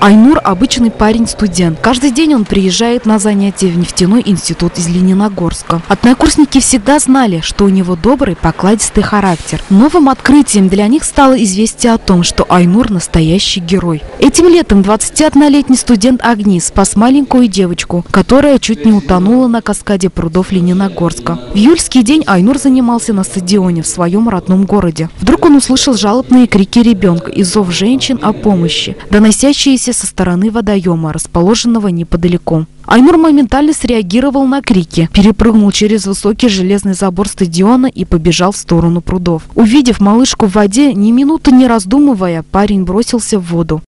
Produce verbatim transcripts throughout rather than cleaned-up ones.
Айнур – обычный парень-студент. Каждый день он приезжает на занятия в нефтяной институт из Лениногорска. Однокурсники всегда знали, что у него добрый, покладистый характер. Новым открытием для них стало известие о том, что Айнур – настоящий герой. Этим летом двадцатиоднолетний студент АГНИ спас маленькую девочку, которая чуть не утонула на каскаде прудов Лениногорска. В июльский день Айнур занимался на стадионе в своем родном городе. Вдруг он услышал жалобные крики ребенка и зов женщин о помощи, доносящиеся со стороны водоема, расположенного неподалеку. Айнур моментально среагировал на крики, перепрыгнул через высокий железный забор стадиона и побежал в сторону прудов. Увидев малышку в воде, ни минуты не раздумывая, парень бросился в воду.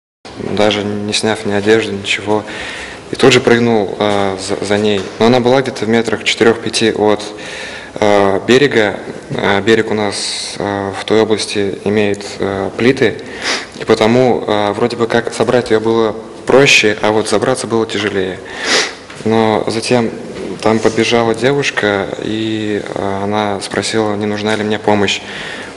Даже не сняв ни одежды, ничего. И тут же прыгнул э, за, за ней. Но она была где-то в метрах четырёх-пяти от э, берега. Э, берег у нас э, в той области имеет э, плиты. И потому э, вроде бы как собрать ее было проще, а вот забраться было тяжелее. Но затем там подбежала девушка, и э, она спросила, не нужна ли мне помощь.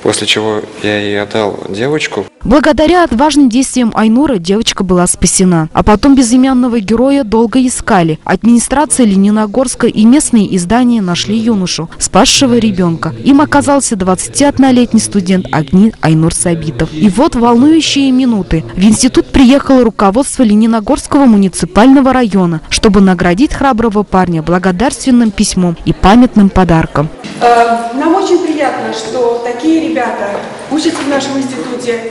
После чего я ей отдал девочку. Благодаря отважным действиям Айнура девочка была спасена. А потом безымянного героя долго искали. Администрация Лениногорска и местные издания нашли юношу, спасшего ребенка. Им оказался двадцатиоднолетний студент АГНИ Айнур Сабитов. И вот волнующие минуты. В институт приехало руководство Лениногорского муниципального района, чтобы наградить храброго парня благодарственным письмом и памятным подарком. Нам очень приятно, что такие ребята учатся в нашем институте,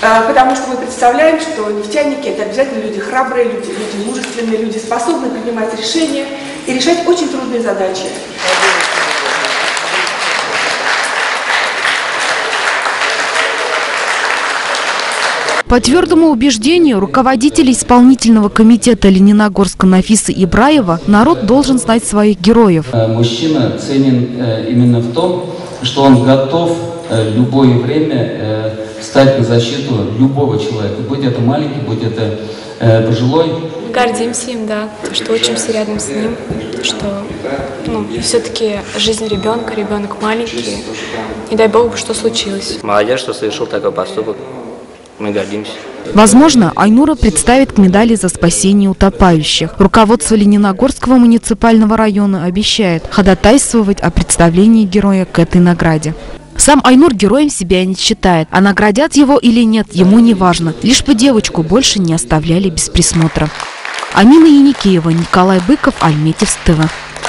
потому что мы представляем, что нефтяники – это обязательно люди храбрые, люди, люди мужественные, люди способны принимать решения и решать очень трудные задачи. По твердому убеждению руководителя исполнительного комитета Лениногорска Нафиса Ибраева, народ должен знать своих героев. Мужчина ценен именно в том, что он готов в любое время встать на защиту любого человека, будь это маленький, будь это пожилой. Гордимся им, да, что учимся рядом с ним, что ну, все-таки жизнь ребенка, ребенок маленький, не дай бог, что случилось. Молодец, что совершил такой поступок. Мы гордимся. Возможно, Айнура представит к медали за спасение утопающих. Руководство Лениногорского муниципального района обещает ходатайствовать о представлении героя к этой награде. Сам Айнур героем себя не считает, а наградят его или нет, ему не важно. Лишь бы девочку больше не оставляли без присмотра. Амина Еникиева, Николай Быков, Альметьевск ТВ.